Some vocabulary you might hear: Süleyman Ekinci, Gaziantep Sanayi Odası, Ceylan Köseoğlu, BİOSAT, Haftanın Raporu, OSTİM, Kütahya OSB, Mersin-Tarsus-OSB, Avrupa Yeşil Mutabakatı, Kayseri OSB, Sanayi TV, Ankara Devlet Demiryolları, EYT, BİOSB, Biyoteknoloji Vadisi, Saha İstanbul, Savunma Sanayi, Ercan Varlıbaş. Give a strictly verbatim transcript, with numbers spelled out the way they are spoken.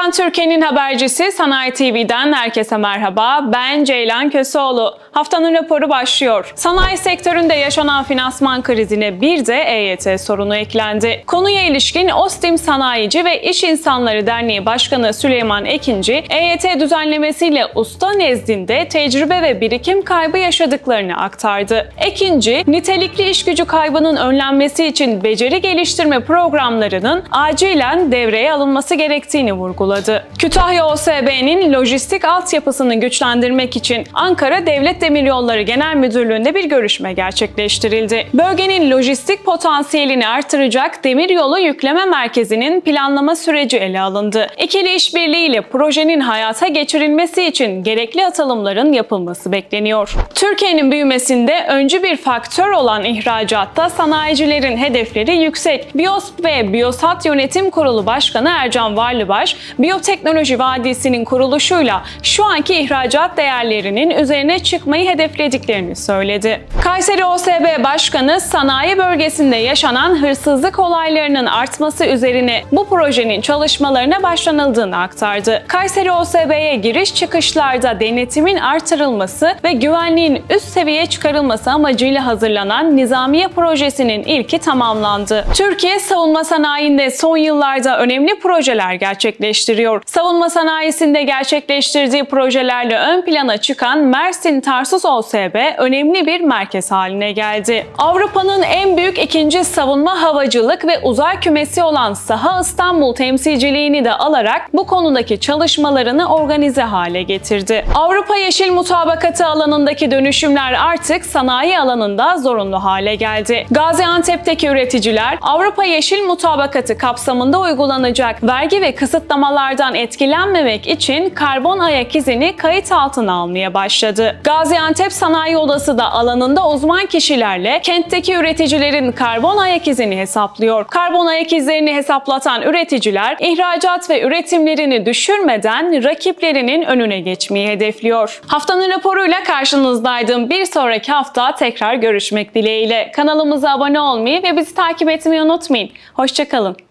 Üreten Türkiye'nin habercisi Sanayi T V'den herkese merhaba. Ben Ceylan Köseoğlu. Haftanın raporu başlıyor. Sanayi sektöründe yaşanan finansman krizine bir de E Y T sorunu eklendi. Konuya ilişkin OSTİM Sanayici ve İş İnsanları Derneği Başkanı Süleyman Ekinci, E Y T düzenlemesiyle usta nezdinde tecrübe ve birikim kaybı yaşadıklarını aktardı. Ekinci, nitelikli iş gücü kaybının önlenmesi için beceri geliştirme programlarının acilen devreye alınması gerektiğini vurguladı. Kütahya O S B'nin lojistik altyapısını güçlendirmek için Ankara Devlet Demiryolları Genel Müdürlüğü'nde bir görüşme gerçekleştirildi. Bölgenin lojistik potansiyelini artıracak demiryolu yükleme merkezinin planlama süreci ele alındı. İkili işbirliğiyle projenin hayata geçirilmesi için gerekli atılımların yapılması bekleniyor. Türkiye'nin büyümesinde öncü bir faktör olan ihracatta sanayicilerin hedefleri yüksek. BİOSB ve BİOSAT Yönetim Kurulu Başkanı Ercan Varlıbaş, Biyoteknoloji Vadisi'nin kuruluşuyla şu anki ihracat değerlerinin üzerine çıkmayı hedeflediklerini söyledi. Kayseri O S B Başkanı, sanayi bölgesinde yaşanan hırsızlık olaylarının artması üzerine bu projenin çalışmalarına başlanıldığını aktardı. Kayseri O S B'ye giriş çıkışlarda denetimin artırılması ve güvenliğin üst seviyeye çıkarılması amacıyla hazırlanan Nizamiye projesinin ilki tamamlandı. Türkiye savunma sanayinde son yıllarda önemli projeler gerçekleştiriyor. Savunma sanayisinde gerçekleştirdiği projelerle ön plana çıkan Mersin-Tarsus-O S B önemli bir merkez haline geldi. Avrupa'nın en büyük ikinci savunma havacılık ve uzay kümesi olan Saha İstanbul temsilciliğini de alarak bu konudaki çalışmalarını organize hale getirdi. Avrupa Yeşil Mutabakatı alanındaki dönüşümler artık sanayi alanında zorunlu hale geldi. Gaziantep'teki üreticiler Avrupa Yeşil Mutabakatı kapsamında uygulanacak vergi ve kısıtlamalardan etkilenmemek için karbon ayak izini kayıt altına almaya başladı. Gaziantep Sanayi Odası da alanında uzman kişilerle kentteki üreticilerin karbon ayak izini hesaplıyor. Karbon ayak izlerini hesaplatan üreticiler ihracat ve üretimlerini düşürmeden rakiplerinin önüne geçmeyi hedefliyor. Haftanın raporuyla karşınızdaydım. Bir sonraki hafta tekrar görüşmek dileğiyle. Kanalımıza abone olmayı ve bizi takip etmeyi unutmayın. Hoşça kalın.